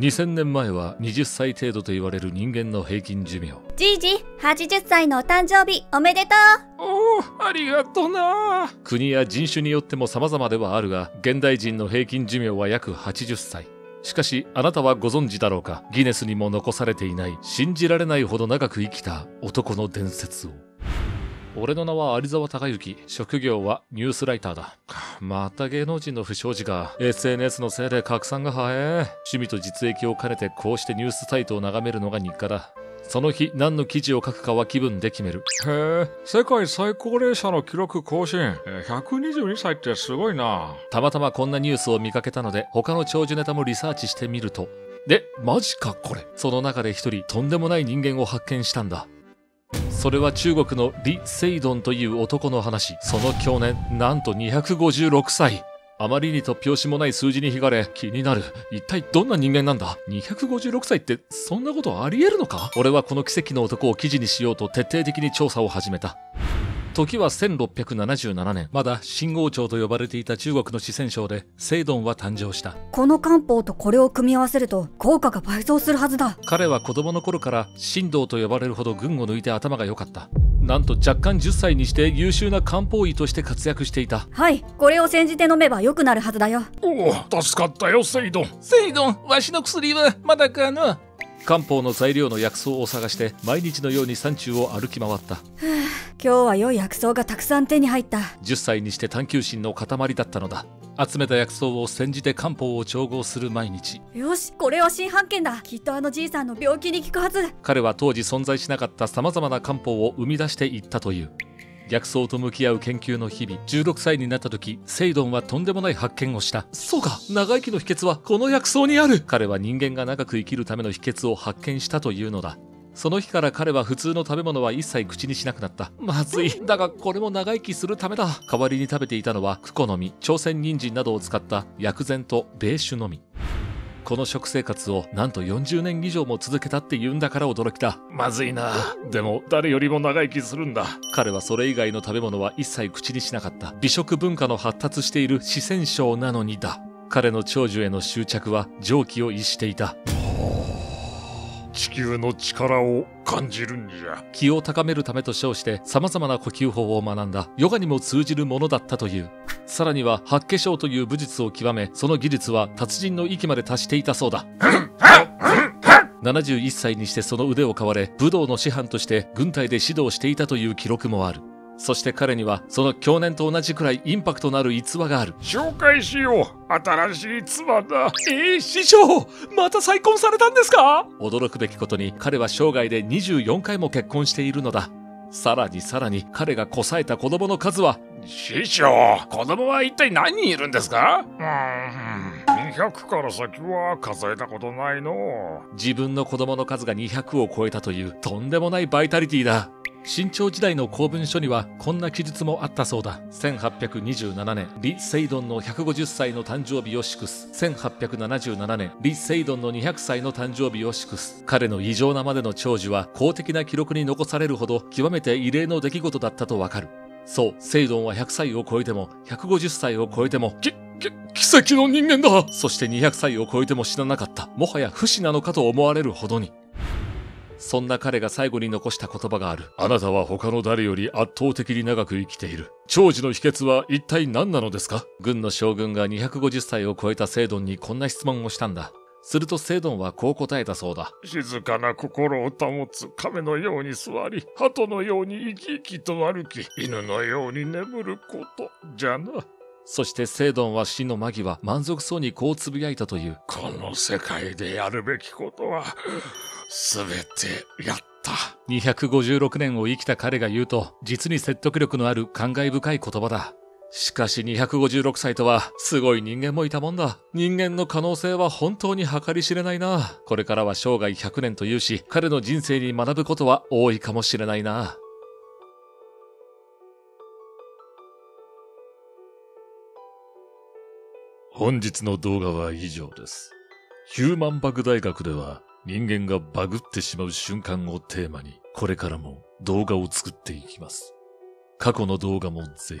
2000年前は20歳程度と言われる人間の平均寿命。じいじ、80歳のお誕生日おめでとう。おお、ありがとな。国や人種によっても様々ではあるが、現代人の平均寿命は約80歳。しかし、あなたはご存知だろうか、ギネスにも残されていない、信じられないほど長く生きた男の伝説を。俺の名は有沢隆之、職業はニュースライターだ。また芸能人の不祥事か。 SNS のせいで拡散が早え。趣味と実益を兼ねてこうしてニュースサイトを眺めるのが日課だ。その日何の記事を書くかは気分で決める。へえ、世界最高齢者の記録更新。122歳ってすごいな。たまたまこんなニュースを見かけたので、他の長寿ネタもリサーチしてみると、で、マジかこれ。その中で一人とんでもない人間を発見したんだ。それは中国の李成栋という男の話。その去年、なんと256歳。あまりに突拍子もない数字に惹かれ、気になる。一体どんな人間なんだ。256歳ってそんなことあり得るのか。俺はこの奇跡の男を記事にしようと徹底的に調査を始めた。時は1677年、まだ清王朝と呼ばれていた中国の四川省で成棟は誕生した。この漢方とこれを組み合わせると効果が倍増するはずだ。彼は子供の頃から神童と呼ばれるほど群を抜いて頭が良かった。なんと若干10歳にして優秀な漢方医として活躍していた。はい、これを煎じて飲めば良くなるはずだよ。おお、助かったよ成棟。成棟、わしの薬はまだかな。漢方の材料の薬草を探して毎日のように山中を歩き回った。今日は良い薬草がたくさん手に入った。10歳にして探求心の塊だったのだ。集めた薬草を煎じて漢方を調合する毎日。よし、これは新発見だ。きっとあのじいさんの病気に効くはず。彼は当時存在しなかったさまざまな漢方を生み出していったという。薬草と向き合う研究の日々、16歳になった時、成棟はとんでもない発見をした。そうか、長生きの秘訣はこの薬草にある。彼は人間が長く生きるための秘訣を発見したというのだ。その日から彼は普通の食べ物は一切口にしなくなった。まずい、だがこれも長生きするためだ。代わりに食べていたのはクコの実、朝鮮人参などを使った薬膳と米酒のみ。この食生活をなんと40年以上も続けたって言うんだから驚きだ。まずいな。でも誰よりも長生きするんだ。彼はそれ以外の食べ物は一切口にしなかった。美食文化の発達している四川省なのにだ。彼の長寿への執着は常軌を逸していた。地球の力を感じるんじゃ。気を高めるためと称して様々な呼吸法を学んだ。ヨガにも通じるものだったという。さらには八卦掌という武術を極め、その技術は達人の域まで達していたそうだ。71歳にしてその腕を買われ、武道の師範として軍隊で指導していたという記録もある。そして彼にはその去年と同じくらいインパクトのある逸話がある。紹介しよう、新しい逸話だ。師匠、また再婚されたんですか。驚くべきことに彼は生涯で24回も結婚しているのだ。さらに彼がこさえた子供の数は。師匠、子供は一体何人いるんですか。200から先は数えたことないの。自分の子供の数が200を超えたというとんでもないバイタリティだ。清朝時代の公文書にはこんな記述もあったそうだ。1827年、李成棟の150歳の誕生日を祝す。1877年、李成棟の200歳の誕生日を祝す。彼の異常なまでの長寿は公的な記録に残されるほど極めて異例の出来事だったとわかる。そう、成棟は100歳を超えても150歳を超えても奇跡の人間だ。そして200歳を超えても死ななかった。もはや不死なのかと思われるほどに。そんな彼が最後に残した言葉がある。あなたは他の誰より圧倒的に長く生きている。長寿の秘訣は一体何なのですか。軍の将軍が250歳を超えた成棟にこんな質問をしたんだ。すると成棟はこう答えたそうだ。静かな心を保つ。亀のように座り、鳩のように生き生きと歩き、犬のように眠ることじゃな。そして成棟は死の間際、満足そうにこうつぶやいたという。この世界でやるべきことは全てやった。256年を生きた彼が言うと、実に説得力のある感慨深い言葉だ。しかし256歳とはすごい人間もいたもんだ。人間の可能性は本当に計り知れないな。これからは生涯100年というし、彼の人生に学ぶことは多いかもしれないな。本日の動画は以上です。ヒューマンバグ大学では人間がバグってしまう瞬間をテーマに、これからも動画を作っていきます。過去の動画もぜひ。